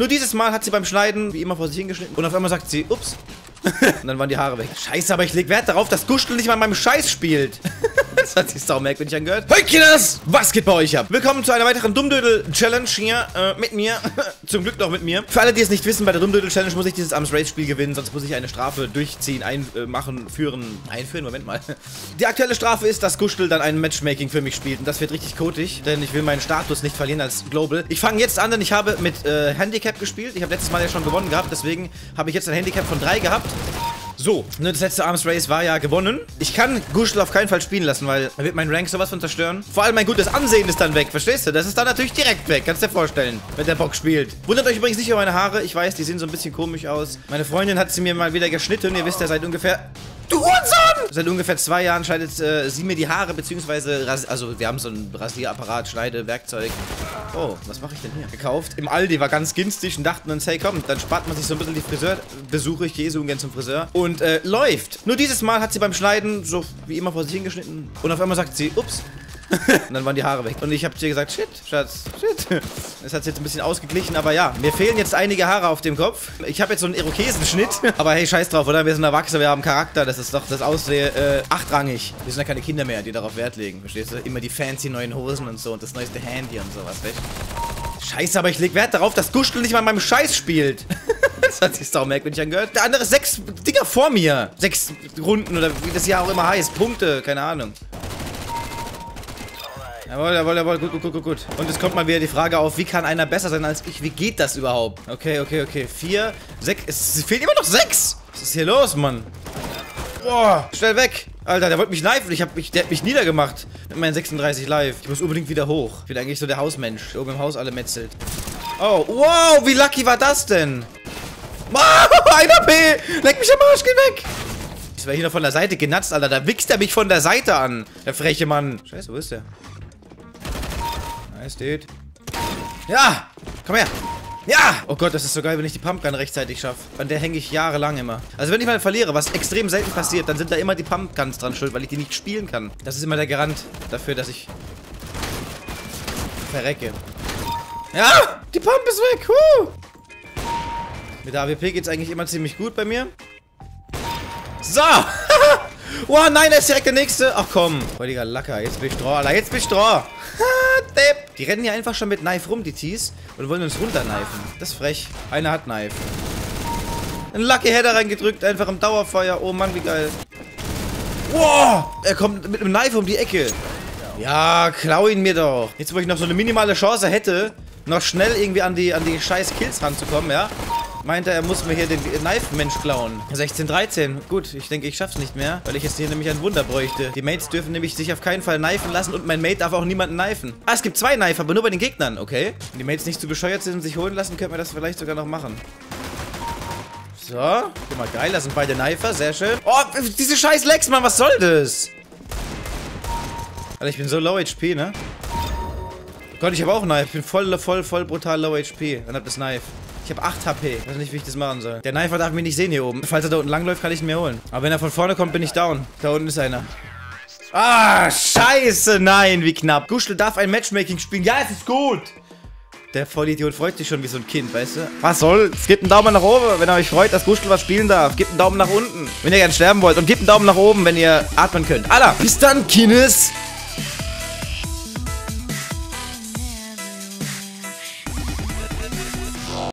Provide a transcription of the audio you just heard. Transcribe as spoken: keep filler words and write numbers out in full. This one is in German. Nur dieses Mal hat sie beim Schneiden wie immer vor sich hingeschnitten und auf einmal sagt sie, ups. Und dann waren die Haare weg. Scheiße, aber ich leg Wert darauf, dass Guschtel nicht mal an meinem Scheiß spielt. Das hat sich sau merkwürdig angehört. Hey Kinders, was geht bei euch ab? Willkommen zu einer weiteren Dummdödel-Challenge hier äh, mit mir. Zum Glück noch mit mir. Für alle, die es nicht wissen, bei der Dummdödel-Challenge muss ich dieses Arms-Race-Spiel gewinnen, sonst muss ich eine Strafe durchziehen, einmachen, äh, führen, einführen, Moment mal. Die aktuelle Strafe ist, dass Guschtel dann ein Matchmaking für mich spielt und das wird richtig kotig, denn ich will meinen Status nicht verlieren als Global. Ich fange jetzt an, denn ich habe mit äh, Handicap gespielt. Ich habe letztes Mal ja schon gewonnen gehabt, deswegen habe ich jetzt ein Handicap von drei gehabt. So, ne, das letzte Arms Race war ja gewonnen. Ich kann Guschtel auf keinen Fall spielen lassen, weil er wird mein Rank sowas von zerstören. Vor allem mein gutes Ansehen ist dann weg, verstehst du? Das ist dann natürlich direkt weg, kannst dir vorstellen, wenn der Bock spielt. Wundert euch übrigens nicht über meine Haare, ich weiß, die sehen so ein bisschen komisch aus. Meine Freundin hat sie mir mal wieder geschnitten, ihr wisst ja seit ungefähr... Du Hurensohn! Seit ungefähr zwei Jahren schneidet äh, sie mir die Haare, beziehungsweise... Also, wir haben so ein Rasierapparat, Schneidewerkzeug. Oh, was mache ich denn hier? Gekauft. Im Aldi war ganz günstig und dachten uns, hey komm, dann spart man sich so ein bisschen die Friseurbesuche. Ich gehe so ungern zum Friseur. Und äh, läuft. Nur dieses Mal hat sie beim Schneiden so wie immer vor sich hingeschnitten. Und auf einmal sagt sie, ups. Und dann waren die Haare weg. Und ich habe dir gesagt, shit, Schatz, shit. Das hat sich jetzt ein bisschen ausgeglichen, aber ja. Mir fehlen jetzt einige Haare auf dem Kopf. Ich habe jetzt so einen Irokesenschnitt. Aber hey, scheiß drauf, oder? Wir sind Erwachsene, wir haben Charakter. Das ist doch das Aussehen äh, achtrangig. Wir sind ja keine Kinder mehr, die darauf Wert legen, verstehst du? Immer die fancy neuen Hosen und so und das neueste Handy und sowas, weißt du? Scheiße, aber ich leg Wert darauf, dass Guschtel nicht mal an meinem Scheiß spielt. Das hat sich sau merkwürdig angehört. Der andere ist sechs Dinger vor mir. Sechs Runden oder wie das ja auch immer heißt. Punkte, keine Ahnung. Jawohl, jawohl, jawohl, gut, gut, gut, gut. Und es kommt mal wieder die Frage auf, wie kann einer besser sein als ich? Wie geht das überhaupt? Okay, okay, okay. Vier, sechs, es fehlen immer noch sechs. Was ist hier los, Mann? Boah, schnell weg. Alter, der wollte mich live und ich hab mich, der hat mich niedergemacht. Mit meinen sechsunddreißig live. Ich muss unbedingt wieder hoch. Ich bin eigentlich so der Hausmensch, der oben im Haus alle metzelt. Oh, wow, wie lucky war das denn? Oh, ein A P. Leck mich am Arsch, geh weg. Ich war hier noch von der Seite genatzt, Alter. Da wichst er mich von der Seite an, der freche Mann. Scheiße, wo ist der? Nice, dude. Ja! Komm her! Ja! Oh Gott, das ist so geil, wenn ich die Pumpgun rechtzeitig schaffe. An der hänge ich jahrelang immer. Also wenn ich mal verliere, was extrem selten passiert, dann sind da immer die Pumpguns dran schuld, weil ich die nicht spielen kann. Das ist immer der Garant dafür, dass ich verrecke. Ja! Die Pump ist weg! Huh! Mit der A W P geht's eigentlich immer ziemlich gut bei mir. So! Oh nein, da ist direkt der nächste. Ach komm. Heutiger Lacker. Jetzt bin ich Draw, Alter. Jetzt bin ich Draw. Die rennen hier einfach schon mit Knife rum, die Tees. Und wollen uns runterknifen. Das ist frech. Einer hat Knife. Ein Lucky Header reingedrückt. Einfach im Dauerfeuer. Oh Mann, wie geil. Wow. Er kommt mit einem Knife um die Ecke. Ja, klau ihn mir doch. Jetzt, wo ich noch so eine minimale Chance hätte, noch schnell irgendwie an die, an die scheiß Kills ranzukommen, ja. Meint er, er muss mir hier den Knife-Mensch klauen. sechzehn, dreizehn. Gut, ich denke, ich schaff's nicht mehr, weil ich jetzt hier nämlich ein Wunder bräuchte. Die Mates dürfen nämlich sich auf keinen Fall knifen lassen und mein Mate darf auch niemanden knifen. Ah, es gibt zwei Knife, aber nur bei den Gegnern, okay. Wenn die Mates nicht zu bescheuert sind und sich holen lassen, könnten wir das vielleicht sogar noch machen. So, guck mal, geil, das sind beide Knifer, sehr schön. Oh, diese scheiß Lex, Mann, was soll das? Alter, ich bin so low H P, ne? Gott, ich habe auch Knife. Ich bin voll, voll, voll brutal low H P. Dann hab das Knife. Ich habe acht H P. Ich weiß nicht, wie ich das machen soll. Der Knifer darf mich nicht sehen hier oben. Falls er da unten langläuft, kann ich ihn mir holen. Aber wenn er von vorne kommt, bin ich down. Da unten ist einer. Ah, scheiße. Nein, wie knapp. Guschtel darf ein Matchmaking spielen. Ja, es ist gut. Der Vollidiot freut sich schon wie so ein Kind, weißt du? Was soll's? Gebt einen Daumen nach oben, wenn ihr euch freut, dass Guschtel was spielen darf. Gebt einen Daumen nach unten, wenn ihr gern sterben wollt. Und gebt einen Daumen nach oben, wenn ihr atmen könnt. Alla, bis dann, Kines.